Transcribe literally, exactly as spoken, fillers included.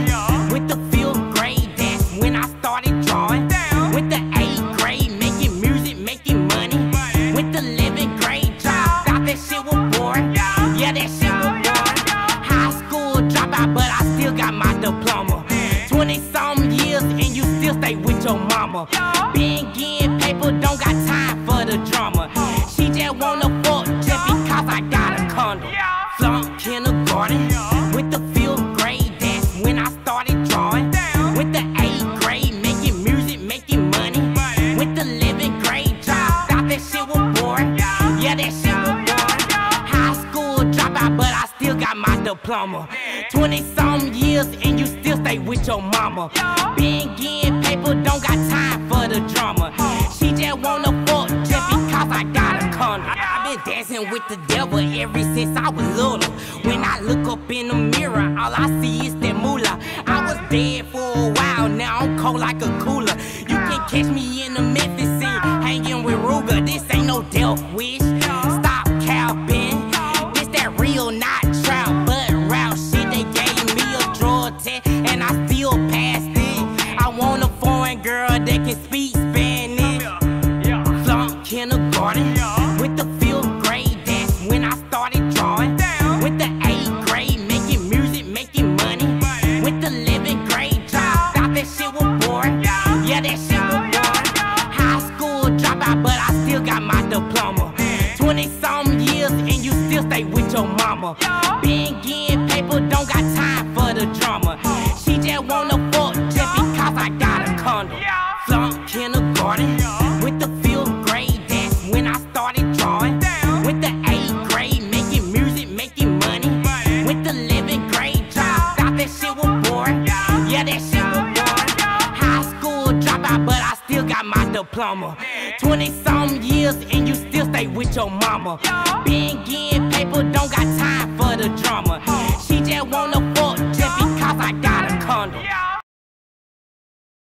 drawing, yeah. With the field grade, that's when I started drawing. Damn. With the eighth grade, making music, making money. money. With the eleventh grade, dropped out, that shit was boring. Yeah, yeah that shit was boring. Yeah, yeah. High school dropout, but I still got my diploma. twenty-some yeah. years and you still stay with your mama. Yeah. Been getting paper, don't got time for the drama. Oh. She just wanna fuck just because I got a condom. Yeah. Flunk kindergarten. Yeah. Diploma. twenty-some years and you still stay with your mama. Yeah. Been getting paper, don't got time for the drama. Oh. She just wanna fuck just because I got a condom. Yeah. I've been dancing with the devil ever since I was little. When I look up in the mirror, all I see is that moolah. I was dead for a while, now I'm cold like a cooler. You can catch me in the Memphis scene, hanging with Ruger. This ain't no death wish. Stop capping. This that real, not trout. And I still passed it. I want a foreign girl that can speak Spanish. Yeah. Flunk kindergarten, yeah. With the fifth grade, that's when I started drawing. Damn. With the eighth grade, making music, making money. money. With the eleventh grade, dropped out, that shit was boring. Yeah, yeah that shit was boring. Yeah. High school dropout, but I still got my diploma. twenty-some yeah. years and you still stay with your mama. Yeah. Been getting paper, don't got time. The drama. She just wanna fuck just because I got a condom. Yeah. Flunk kindergarten, yeah. With the fifth grade, that's when I started drawing. Damn. With the eighth grade, making music, making money. money. With the eleventh grade, dropped out, that shit was boring. Yeah, yeah that shit was boring. Yeah. High school dropout, but I still got my diploma. twenty-some yeah. years and you still stay with your mama. Yeah. Been getting paper, don't got time for the drama. Oh. She just wanna fuck. Yeah.